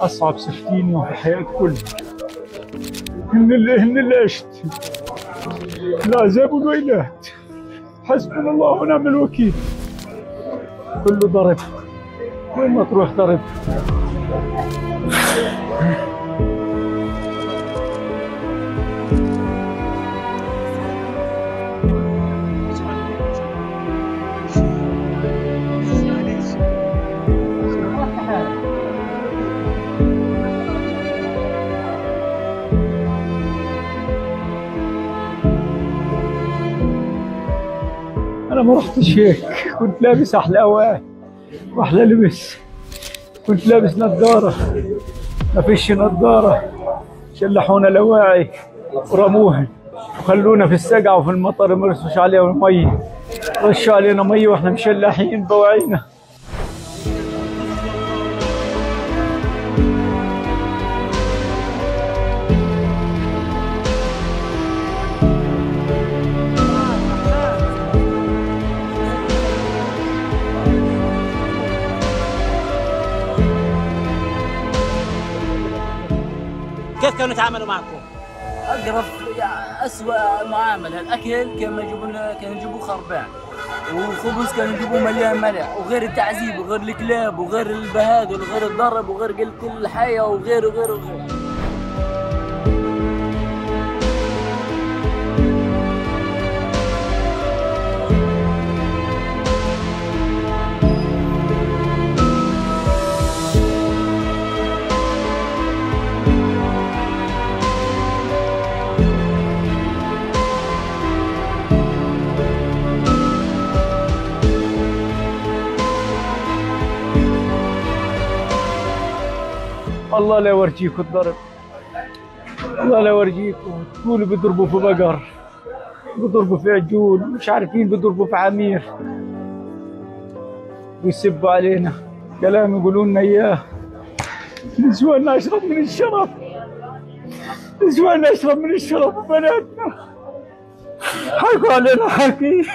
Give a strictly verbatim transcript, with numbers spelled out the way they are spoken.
اصعب ستين يوم في الحياه كلها من اللي هن اللي عشت العذاب والويلات. حسبنا الله ونعم الوكيل. كله ضرب، وين ما تروح ضرب. أنا ما رحتش هيك، كنت لابس أحلى أوقات وأحلى لبس، كنت لابس نظارة، ما فيش نظارة، شلحونا لواعي ورموها وخلونا في السقعة وفي المطر ما رشوش عليها المي، رشوا علينا مي وإحنا مشلحين بواعينا. كيف كانوا يتعاملوا معكم؟ اقرب اسوء معامله، الاكل كانوا يجيبوا كانوا يجيبوه خربان، والخبز كانوا يجيبوه مليان ملح، وغير التعذيب وغير الكلاب وغير البهادل وغير الضرب وغير قله الحياه وغير وغير وغير. الله لا يورجيكم الضرب، الله لا يورجيكم. تقولوا بيضربوا في بقر، بيضربوا في عجول، مش عارفين بيضربوا في عمير، ويسبوا علينا كلام يقولوا لنا اياه. نسواننا اشرب من الشرف، نسواننا اشرب من الشرف وبناتنا حكوا علينا حكي.